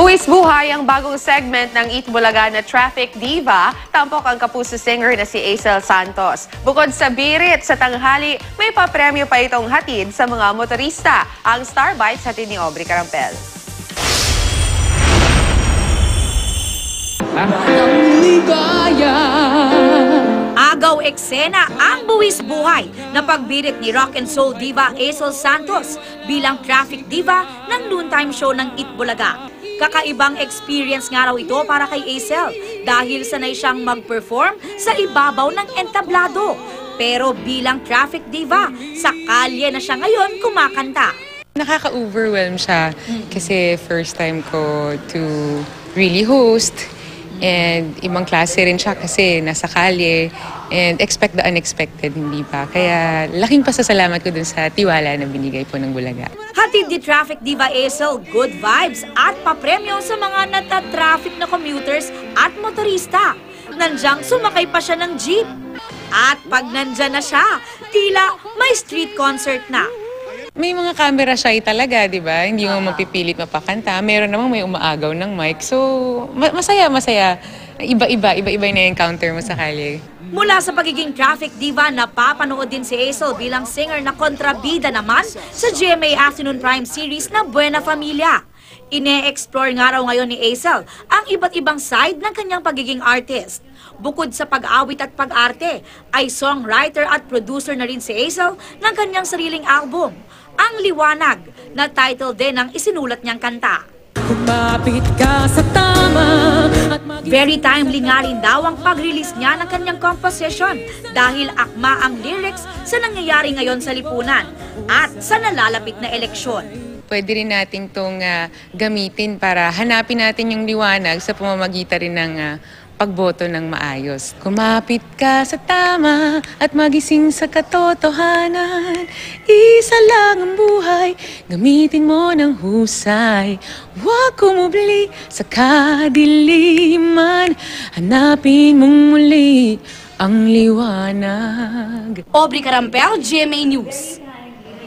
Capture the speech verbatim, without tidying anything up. Buwis buhay ang bagong segment ng Eat Bulaga na Traffic Diva, tampok ang kapuso singer na si Aicelle Santos. Bukod sa birit sa tanghali, may papremyo pa itong hatid sa mga motorista. Ang Star Bites hatid ni Aubrey Carampel. Agaw eksena ang buwis buhay na pagbirit ni rock and soul diva Aicelle Santos bilang traffic diva ng noontime show ng Eat Bulaga. Kakaibang experience nga raw ito para kay Aicelle dahil sanay siyang mag-perform sa ibabaw ng entablado. Pero bilang traffic diva, sa kalye na siya ngayon kumakanta. Nakaka-overwhelm siya kasi first time ko to really host. And ibang klase rin siya kasi nasa kalye and expect the unexpected, hindi pa. Kaya laking pasasalamat ko dun sa tiwala na binigay po ng Bulaga. Hatid ni Traffic Diva Aicelle, good vibes at papremyo sa mga natatraffic na commuters at motorista. Nandyang sumakay pa siya ng jeep. At pag nandyan na siya, tila may street concert na. May mga camera shy talaga, di ba? Hindi mo mapipilit mapakanta. Meron namang may umaagaw ng mic. So, masaya, masaya. Iba-iba, iba-iba yung na-encounter mo sa kalye. Mula sa pagiging traffic diva, napapanood din si Aicelle bilang singer na kontrabida naman sa G M A Afternoon Prime Series na Buena Familia. Ine-explore nga raw ngayon ni Aicelle ang iba't ibang side ng kanyang pagiging artist. Bukod sa pag-awit at pag-arte, ay songwriter at producer na rin si Aicelle ng kanyang sariling album, Ang Liwanag, na title din ang isinulat niyang kanta. Very timely nga rin daw ang pag-release niya ng kanyang composition dahil akma ang lyrics sa nangyayari ngayon sa lipunan at sa nalalapit na eleksyon. Pwede rin natin itong uh, gamitin para hanapin natin yung liwanag sa pamamagitan rin ng uh, pagboto ng maayos. Kumapit ka sa tama at magising sa katotohanan. Isa lang ang buhay, gamitin mo ng husay. Huwag kumubli sa kadiliman, hanapin mong muli ang liwanag. Aubrey Carampel, G M A News.